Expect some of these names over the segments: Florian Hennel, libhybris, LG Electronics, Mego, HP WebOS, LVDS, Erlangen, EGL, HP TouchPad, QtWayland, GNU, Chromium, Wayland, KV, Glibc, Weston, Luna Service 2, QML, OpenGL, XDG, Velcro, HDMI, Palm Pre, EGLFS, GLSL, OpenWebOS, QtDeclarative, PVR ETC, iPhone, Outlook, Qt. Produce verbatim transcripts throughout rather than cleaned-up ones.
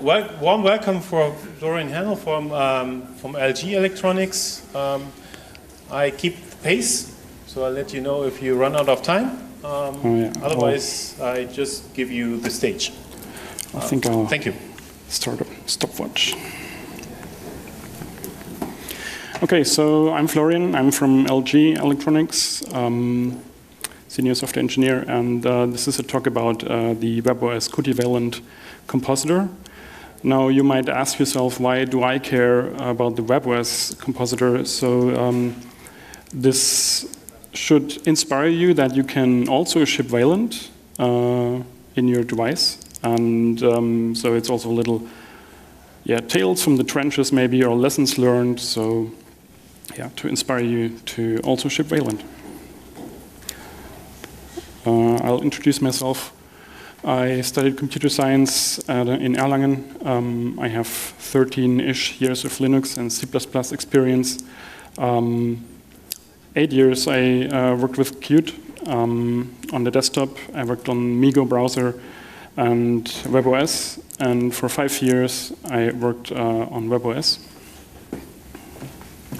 Well, warm welcome for Florian Hennel from, um, from L G Electronics. Um, I keep pace, so I'll let you know if you run out of time. Um, oh, yeah. Otherwise, oh. I just give you the stage. I uh, think I'll thank you. Start a stopwatch. Okay, so I'm Florian. I'm from L G Electronics, um, senior software engineer, and uh, this is a talk about uh, the WebOS QtWayland compositor. Now, you might ask yourself, why do I care about the WebOS compositor? So um, this should inspire you that you can also ship Wayland uh, in your device. And um, so it's also a little, yeah, tales from the trenches maybe, or lessons learned. So yeah, to inspire you to also ship Wayland. Uh, I'll introduce myself. I studied computer science at, in Erlangen. Um, I have thirteen-ish years of Linux and C plus plus experience. Um, eight years I uh, worked with Qt um, on the desktop. I worked on Mego browser and WebOS. And for five years, I worked uh, on WebOS.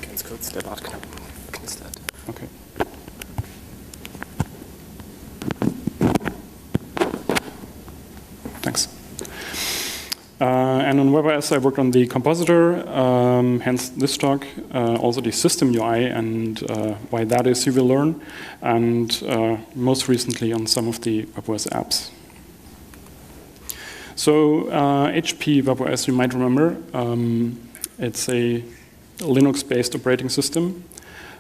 Ganz kurz, der Wartknopf knistert. Okay. Thanks. Uh, and on WebOS, I worked on the compositor, um, hence this talk, uh, also the system U I and uh, why that is you will learn, and uh, most recently on some of the WebOS apps. So uh, H P WebOS, you might remember, um, it's a Linux-based operating system.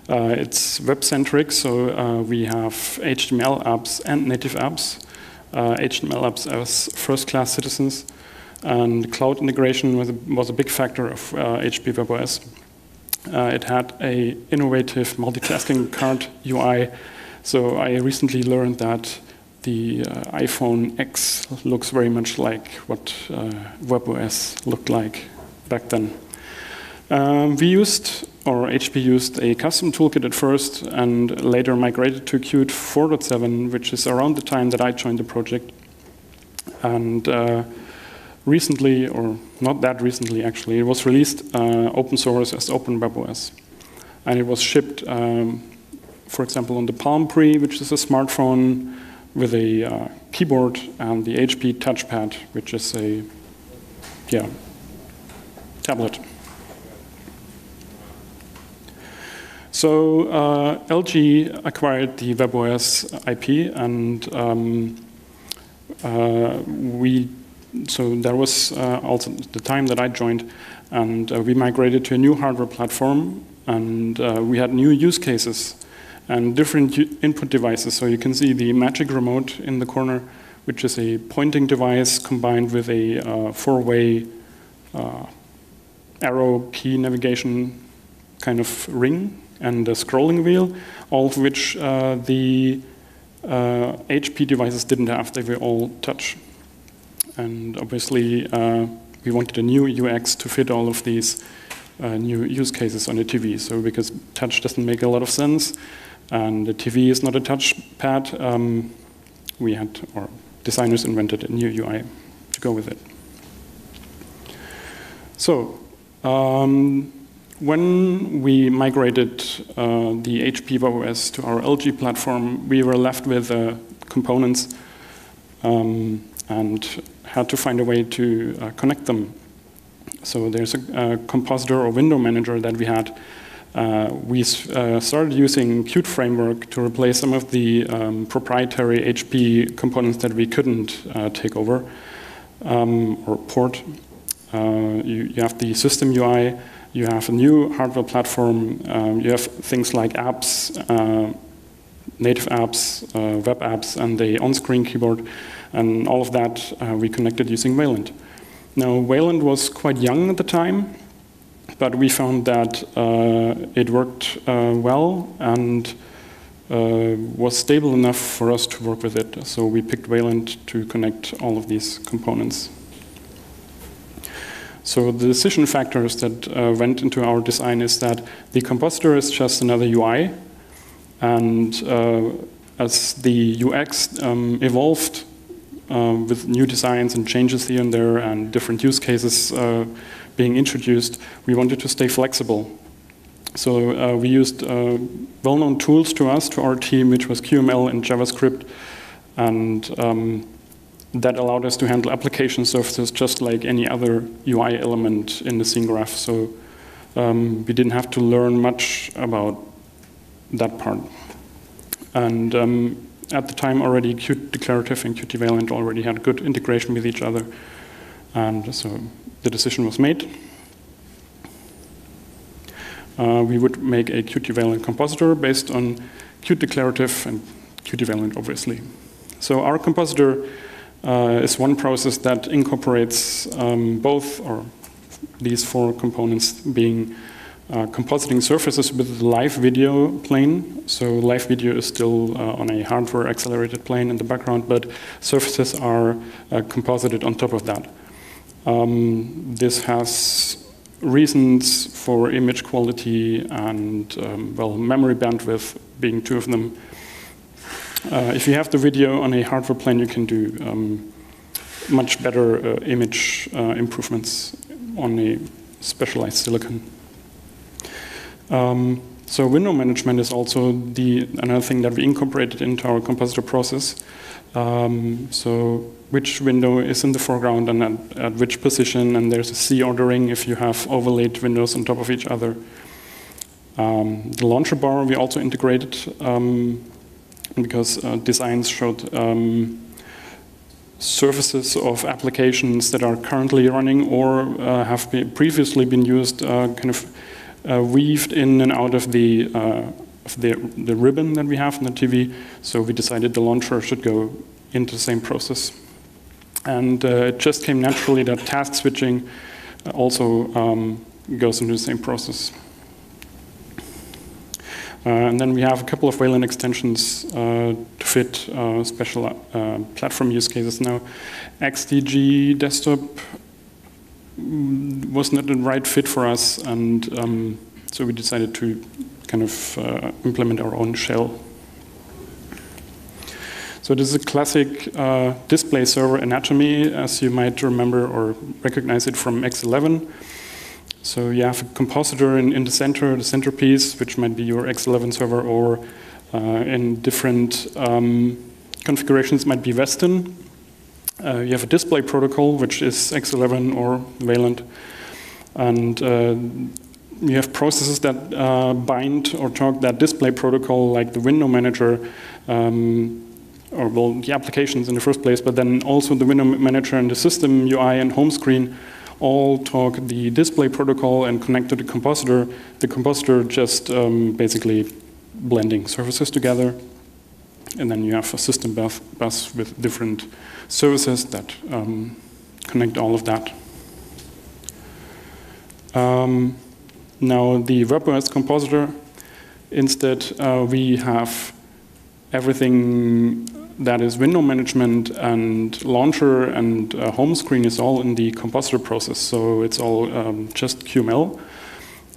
Uh, it's web-centric, so uh, we have H T M L apps and native apps. Uh, H T M L apps as first-class citizens, and cloud integration was a, was a big factor of uh, H P WebOS. Uh, it had an innovative multitasking card U I, so I recently learned that the uh, iPhone ten looks very much like what uh, WebOS looked like back then. Um, we used, or H P used, a custom toolkit at first and later migrated to Qt four point seven, which is around the time that I joined the project. And uh, recently, or not that recently actually, it was released uh, open source as OpenWebOS. And it was shipped, um, for example, on the Palm Pre, which is a smartphone with a uh, keyboard, and the H P TouchPad, which is a yeah, tablet. So uh, L G acquired the WebOS I P, and um, uh, we. So there was uh, also the time that I joined, and uh, we migrated to a new hardware platform, and uh, we had new use cases and different input devices. So you can see the Magic Remote in the corner, which is a pointing device combined with a uh, four-way uh, arrow key navigation kind of ring, and a scrolling wheel, all of which uh, the uh, H P devices didn't have. They were all touch. And obviously, uh, we wanted a new U X to fit all of these uh, new use cases on the T V. So because touch doesn't make a lot of sense, and the T V is not a touchpad, um, we had, or designers invented a new U I to go with it. So, um, when we migrated uh, the H P WebOS to our L G platform, we were left with uh, components um, and had to find a way to uh, connect them. So there's a, a compositor or window manager that we had. Uh, we uh, started using Qt framework to replace some of the um, proprietary H P components that we couldn't uh, take over um, or port. Uh, you, you have the system U I. You have a new hardware platform. Um, you have things like apps, uh, native apps, uh, web apps, and the on-screen keyboard. And all of that uh, we connected using Wayland. Now, Wayland was quite young at the time, but we found that uh, it worked uh, well and uh, was stable enough for us to work with it. So we picked Wayland to connect all of these components. So the decision factors that uh, went into our design is that the compositor is just another U I, and uh, as the U X um, evolved um, with new designs and changes here and there and different use cases uh, being introduced, we wanted to stay flexible. So uh, we used uh, well-known tools to us, to our team, which was Q M L and JavaScript, and um, that allowed us to handle application services just like any other U I element in the scene graph. So um, we didn't have to learn much about that part. And um, at the time already, QtDeclarative and QtWayland already had good integration with each other. And so the decision was made. Uh, we would make a QtWayland compositor based on QtDeclarative and QtWayland, obviously. So our compositor uh, is one process that incorporates um, both, or these four components being uh, compositing surfaces with live video plane. So live video is still uh, on a hardware accelerated plane in the background, but surfaces are uh, composited on top of that. Um, this has reasons for image quality and, um, well, memory bandwidth being two of them. Uh, if you have the video on a hardware plane, you can do um, much better uh, image uh, improvements on a specialized silicon. Um, so window management is also the another thing that we incorporated into our compositor process. Um, so which window is in the foreground and at, at which position, and there's a C ordering if you have overlaid windows on top of each other. Um, the launcher bar we also integrated um, because uh, designs showed um, surfaces of applications that are currently running or uh, have been previously been used, uh, kind of uh, weaved in and out of the, uh, of the, the ribbon that we have on the T V. So we decided the launcher should go into the same process. And uh, it just came naturally that task switching also um, goes into the same process. Uh, and then we have a couple of Wayland extensions uh, to fit uh, special uh, platform use cases now. X D G desktop was not the right fit for us, and um, so we decided to kind of uh, implement our own shell. So this is a classic uh, display server anatomy, as you might remember or recognize it from X eleven. So you have a compositor in, in the center, the centerpiece, which might be your X eleven server, or uh, in different um, configurations might be Weston. Uh, you have a display protocol, which is X eleven or Wayland. And uh, you have processes that uh, bind or talk that display protocol, like the window manager, um, or well, the applications in the first place, but then also the window manager and the system U I and home screen all talk the display protocol and connect to the compositor. The compositor just um, basically blending services together. And then you have a system bus, bus with different services that um, connect all of that. Um, now the WebOS compositor, instead uh, we have everything that is window management and launcher and uh, home screen is all in the compositor process. So it's all um, just Q M L.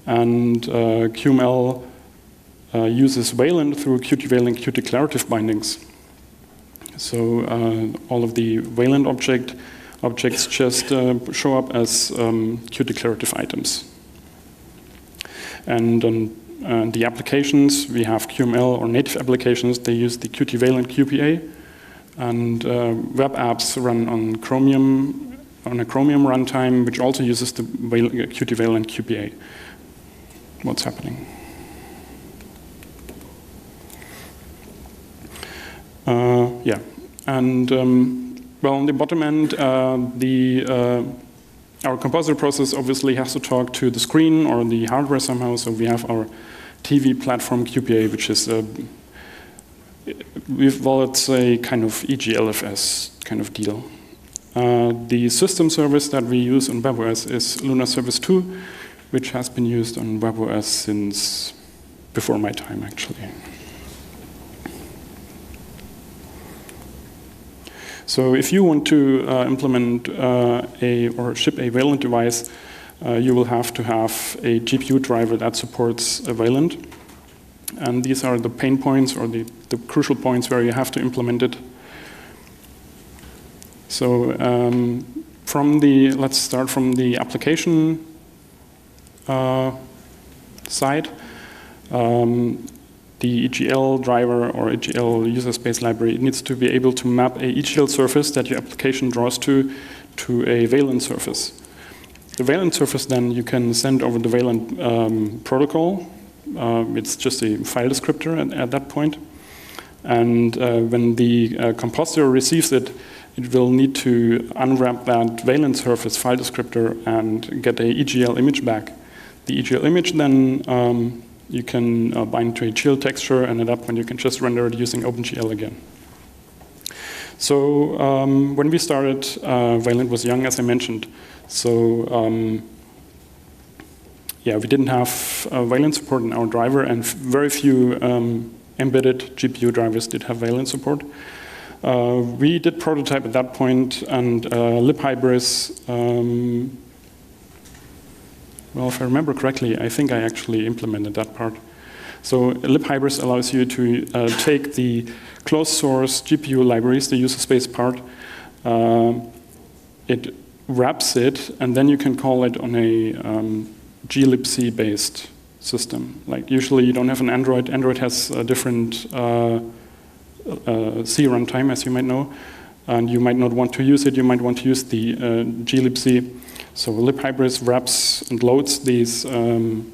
And uh, Q M L uh, uses Wayland through QtWayland QtDeclarative bindings. So uh, all of the Wayland object objects just uh, show up as um, QtDeclarative items. And um, Uh, the applications, we have Q M L or native applications, they use the QtWayland Q P A, and uh, web apps run on Chromium, on a Chromium runtime, which also uses the QtWayland Q P A. What's happening? Uh, yeah, and um, well, on the bottom end, uh, the uh, our compositor process obviously has to talk to the screen or the hardware somehow, so we have our T V platform Q P A, which is, a, well, it's a kind of E G L F S kind of deal. Uh, the system service that we use on WebOS is Luna Service two, which has been used on WebOS since before my time, actually. So if you want to uh, implement uh, a or ship a Wayland device, uh, you will have to have a G P U driver that supports a Wayland. And these are the pain points or the, the crucial points where you have to implement it. So um, from the, let's start from the application uh, side. Um, the E G L driver or E G L user space library, it needs to be able to map a E G L surface that your application draws to to a Wayland surface. The Wayland surface, then, you can send over the Wayland um, protocol. Uh, it's just a file descriptor at, at that point. And uh, when the uh, compositor receives it, it will need to unwrap that Wayland surface file descriptor and get a E G L image back. The E G L image, then, um, you can uh, bind to a E G L texture, and at that point, you can just render it using OpenGL again. So um, when we started, uh, Wayland was young, as I mentioned. So um, yeah, we didn't have uh, Wayland support in our driver, and f very few um, embedded G P U drivers did have Wayland support. Uh, we did prototype at that point, and uh, libhybris, um, well, if I remember correctly, I think I actually implemented that part. So libhybris allows you to uh, take the closed source G P U libraries, the user space part, uh, it wraps it, and then you can call it on a um, glibc based system. Like usually you don't have an Android. Android has a different uh, uh, C runtime, as you might know, and you might not want to use it. You might want to use the uh, glibc. So libhybris wraps and loads these um,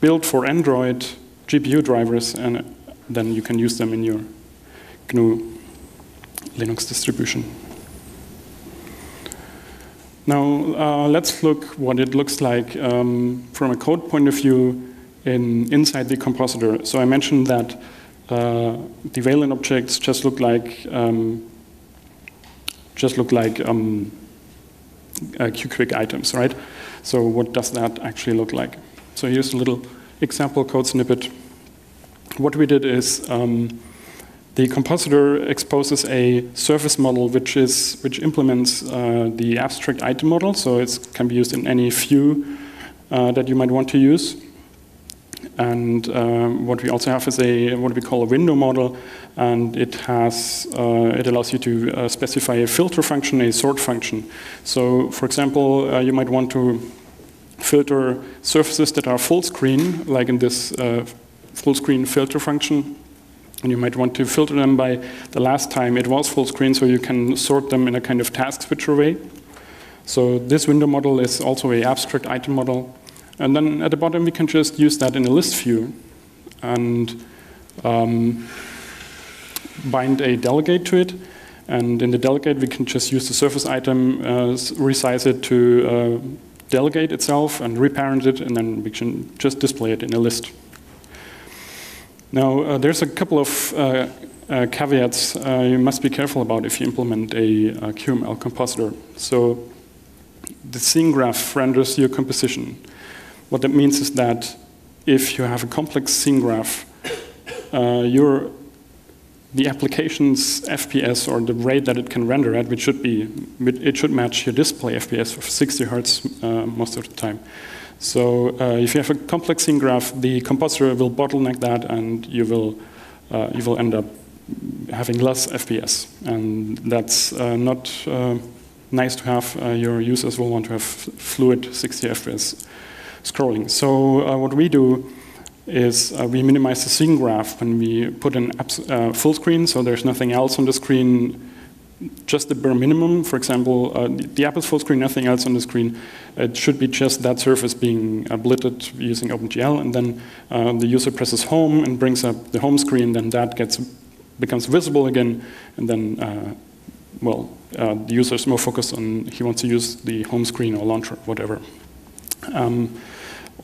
built for Android G P U drivers, and then you can use them in your G N U Linux distribution. Now, uh, let's look what it looks like um, from a code point of view in, inside the compositor. So I mentioned that uh, the Wayland objects just look like um, just look like um, uh, QQuick items, right? So what does that actually look like? So here's a little example code snippet. What we did is um, the compositor exposes a surface model which is which implements uh, the abstract item model, so it can be used in any view uh, that you might want to use. And uh, what we also have is a what we call a window model, and it has uh, it allows you to uh, specify a filter function, a sort function. So, for example, uh, you might want to filter surfaces that are full screen, like in this uh, full screen filter function. And you might want to filter them by the last time it was full screen, so you can sort them in a kind of task switcher way. So this window model is also an abstract item model. And then at the bottom, we can just use that in a list view and um, bind a delegate to it. And in the delegate, we can just use the surface item, uh, resize it to uh, delegate itself and reparent it, and then we can just display it in a list. Now, uh, there's a couple of uh, uh, caveats uh, you must be careful about if you implement a, a Q M L compositor. So the scene graph renders your composition. What that means is that if you have a complex scene graph, uh, your, the application's F P S, or the rate that it can render at, which should be, it should match your display F P S of sixty hertz uh, most of the time. So uh, if you have a complex scene graph, the compositor will bottleneck that, and you will uh, you will end up having less F P S, and that's uh, not uh, nice to have. Uh, your users will want to have fluid sixty F P S scrolling. So uh, what we do is uh, we minimize the scene graph when we put in uh, full screen, so there's nothing else on the screen. Just the bare minimum. For example, uh, the, the app is full screen, nothing else on the screen. It should be just that surface being uh, blitted using OpenGL, and then uh, the user presses home and brings up the home screen. Then that gets becomes visible again, and then uh, well, uh, the user is more focused on he wants to use the home screen or launcher, whatever. Um,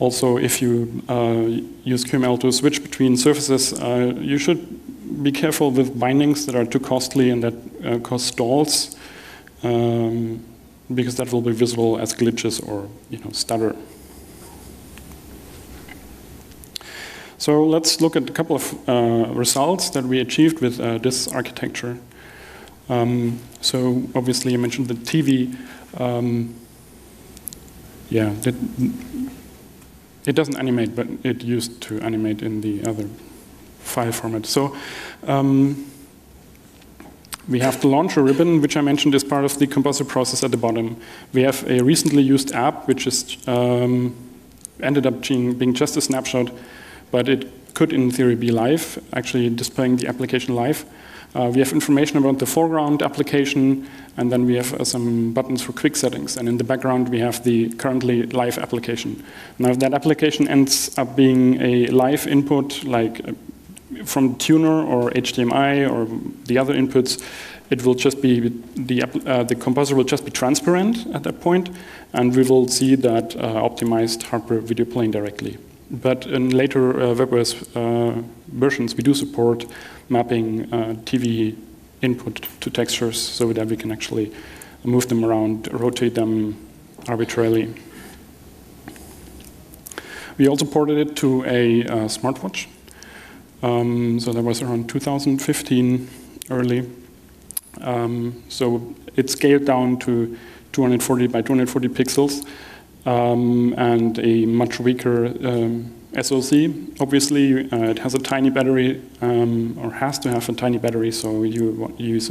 also, if you uh, use Q M L to switch between surfaces, uh, you should be careful with bindings that are too costly and that uh, cause stalls, um, because that will be visible as glitches or you know stutter. So let's look at a couple of uh, results that we achieved with uh, this architecture. Um, so obviously I mentioned the T V. Um, yeah, it, it doesn't animate, but it used to animate in the other file format. So um, We have the launcher ribbon, which I mentioned is part of the composite process at the bottom. We have a recently used app, which is um, ended up being just a snapshot, but it could in theory be live, actually displaying the application live. Uh, we have information about the foreground application, and then we have uh, some buttons for quick settings. And in the background, we have the currently live application. Now, if that application ends up being a live input, like uh, from tuner or H D M I or the other inputs, it will just be the uh, the composer will just be transparent at that point, and we will see that uh, optimized hardware video plane directly. But in later uh, WebOS uh, versions, we do support mapping uh, T V input to textures so that we can actually move them around, rotate them arbitrarily. We also ported it to a uh, smartwatch. Um, so that was around two thousand fifteen early. Um, so it scaled down to two hundred forty by two hundred forty pixels um, and a much weaker um, S O C. Obviously, uh, it has a tiny battery, um, or has to have a tiny battery, so you use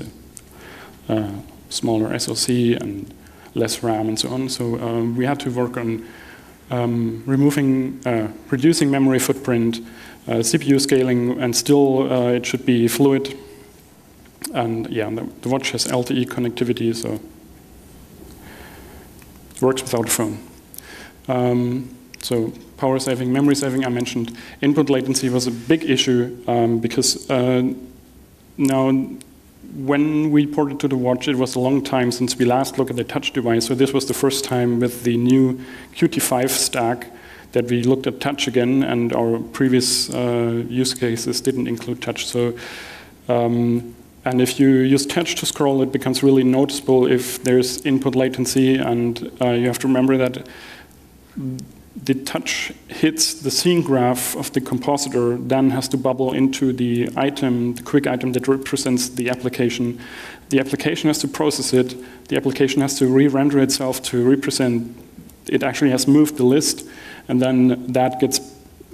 a uh, smaller S O C and less RAM and so on. So um, we had to work on um, removing, uh, reducing memory footprint, Uh, C P U scaling, and still uh, it should be fluid. And yeah, the, the watch has L T E connectivity, so it works without a phone. Um, so power saving, memory saving, I mentioned. Input latency was a big issue um, because uh, now when we ported to the watch, it was a long time since we last looked at the touch device. So this was the first time with the new Qt five stack that we looked at touch again, and our previous uh, use cases didn't include touch. So, um, and if you use touch to scroll, it becomes really noticeable if there's input latency, and uh, you have to remember that the touch hits the scene graph of the compositor, then has to bubble into the item, the quick item that represents the application. The application has to process it. The application has to re-render itself to represent it actually has moved the list, and then that gets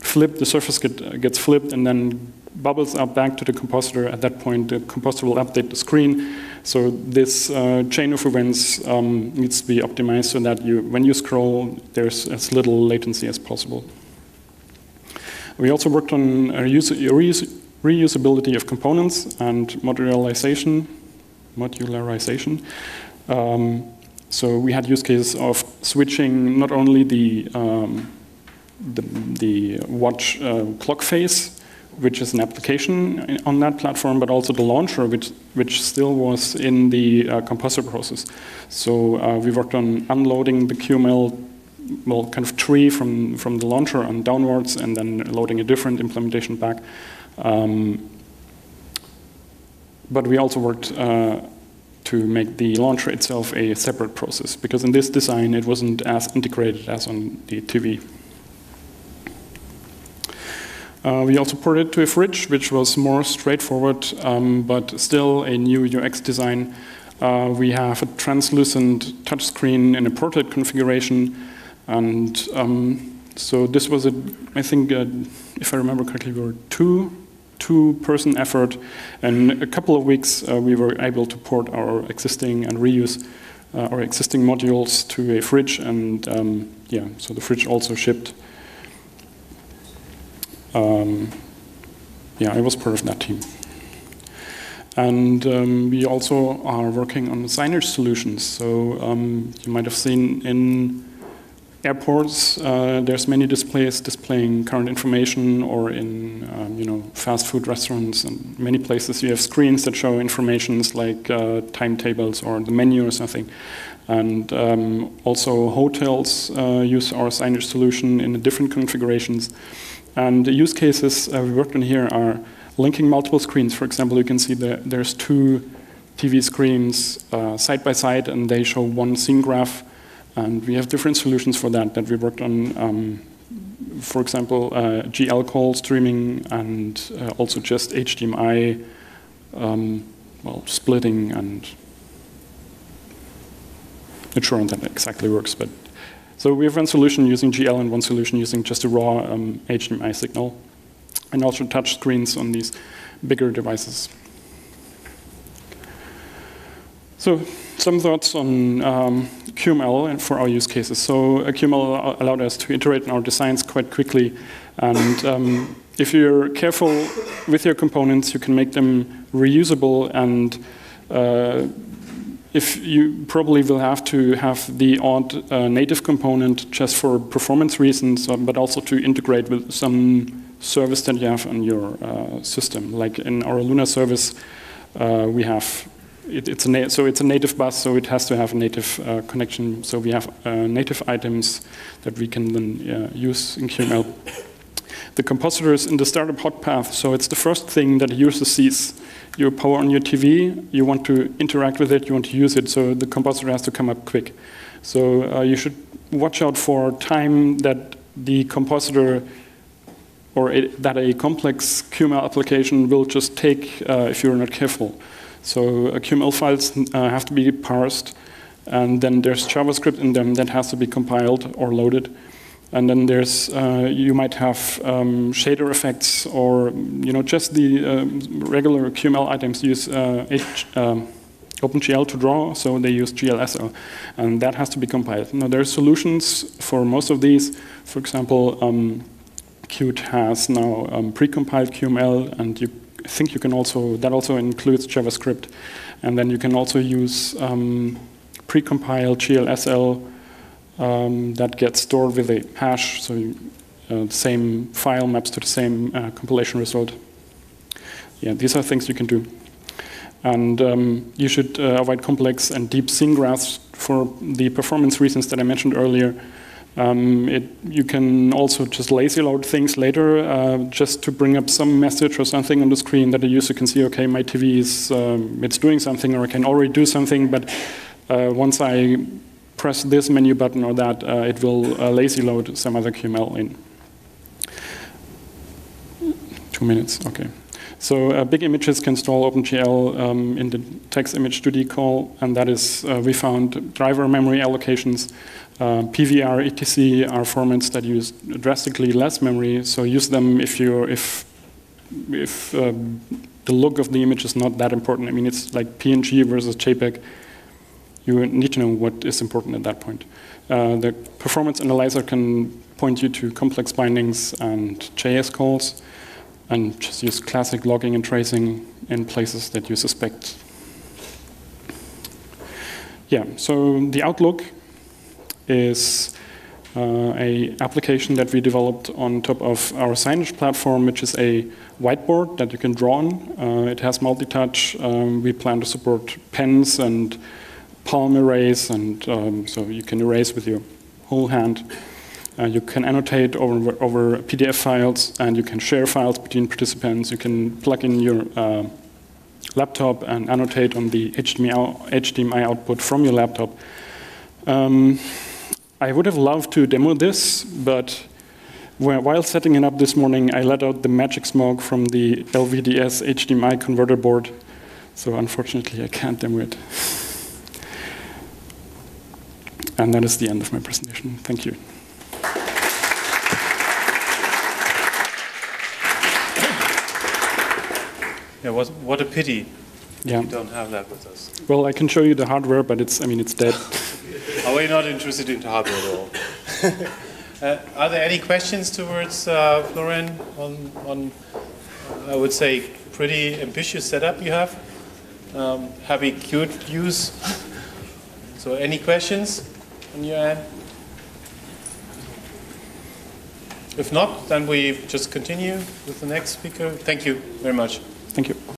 flipped, the surface get, gets flipped, and then bubbles up back to the compositor. At that point, the compositor will update the screen. So this uh, chain of events um, needs to be optimized so that you, when you scroll, there's as little latency as possible. We also worked on a use, a reuse, reusability of components and modularization. modularization. Um, So we had use cases of switching not only the, um, the, the watch uh, clock face, which is an application on that platform, but also the launcher, which, which still was in the uh, composer process. So uh, we worked on unloading the Q M L well, kind of tree from, from the launcher and downwards, and then loading a different implementation back. Um, but we also worked uh, to make the launcher itself a separate process, because in this design it wasn't as integrated as on the T V. Uh, we also ported it to a fridge, which was more straightforward, um, but still a new U X design. Uh, we have a translucent touchscreen in a ported configuration, and um, so this was, a, I think, uh, if I remember correctly, we were two. two-person effort, and in a couple of weeks uh, we were able to port our existing and reuse uh, our existing modules to a fridge, and um, yeah, so the fridge also shipped. Um, yeah, I was part of that team. And um, we also are working on signage solutions. So um, you might have seen in airports, uh, there's many displays displaying current information, or in um, you know, fast food restaurants and many places you have screens that show informations like uh, timetables or the menu or something. And um, also hotels uh, use our signage solution in different configurations. And the use cases uh, we worked on here are linking multiple screens. For example, you can see that there's two T V screens uh, side by side, and they show one scene graph. And we have different solutions for that that we worked on, um, for example, uh, G L call streaming, and uh, also just H D M I, um, well, splitting, and not sure on that exactly works. But so we have one solution using G L and one solution using just a raw um, H D M I signal, and also touch screens on these bigger devices. So some thoughts on um, Q M L and for our use cases. So uh, Q M L allowed us to iterate on our designs quite quickly. And um, if you're careful with your components, you can make them reusable. And uh, if you probably will have to have the odd uh, native component just for performance reasons, but also to integrate with some service that you have on your uh, system. Like in our Luna service, uh, we have It, it's a na so it's a native bus, so it has to have a native uh, connection. So we have uh, native items that we can then uh, use in Q M L. The compositor is in the startup hot path, so it's the first thing that a user sees. You power on your T V, you want to interact with it, you want to use it, so the compositor has to come up quick. So uh, you should watch out for time that the compositor or a, that a complex Q M L application will just take uh, if you're not careful. So uh, Q M L files uh, have to be parsed, and then there's JavaScript in them that has to be compiled or loaded. And then there's, uh, you might have um, shader effects or, you know, just the um, regular Q M L items use uh, H, uh, OpenGL to draw, so they use G L S L, and that has to be compiled. Now there are solutions for most of these. For example, um, Qt has now um, pre-compiled Q M L, and you I think you can also, that also includes JavaScript. And then you can also use um, precompiled G L S L um, that gets stored with a hash, so you, uh, the same file maps to the same uh, compilation result. Yeah, these are things you can do. And um, you should uh, avoid complex and deep scene graphs for the performance reasons that I mentioned earlier. Um, it, you can also just lazy load things later uh, just to bring up some message or something on the screen that the user can see, okay, my T V is um, it's doing something, or I can already do something, but uh, once I press this menu button or that, uh, it will uh, lazy load some other Q M L in. Two minutes, okay. So uh, big images can install OpenGL um, in the text image two D call, and that is, uh, we found driver memory allocations. Uh, P V R E T C are formats that use drastically less memory, so use them if you're, if, if uh, the look of the image is not that important. I mean, it's like P N G versus JPEG. You need to know what is important at that point. Uh, the performance analyzer can point you to complex bindings and J S calls, and just use classic logging and tracing in places that you suspect. Yeah, so the Outlook is uh, a application that we developed on top of our signage platform, which is a whiteboard that you can draw on. Uh, it has multi-touch. Um, we plan to support pens and palm erase, and um, so you can erase with your whole hand. Uh, you can annotate over, over P D F files, and you can share files between participants. You can plug in your uh, laptop and annotate on the H D M I output from your laptop. Um, I would have loved to demo this, but while setting it up this morning, I let out the magic smoke from the L V D S H D M I converter board, so unfortunately I can't demo it. And that is the end of my presentation. Thank you. Yeah, what, what a pity yeah. You don't have that with us. Well, I can show you the hardware, but it's, I mean, it's dead. Are we not interested in hardware at all? uh, are there any questions towards uh, Florian on, on, I would say, pretty ambitious setup you have? Um, happy Qt use. So any questions on your end? If not, then we just continue with the next speaker. Thank you very much. Thank you.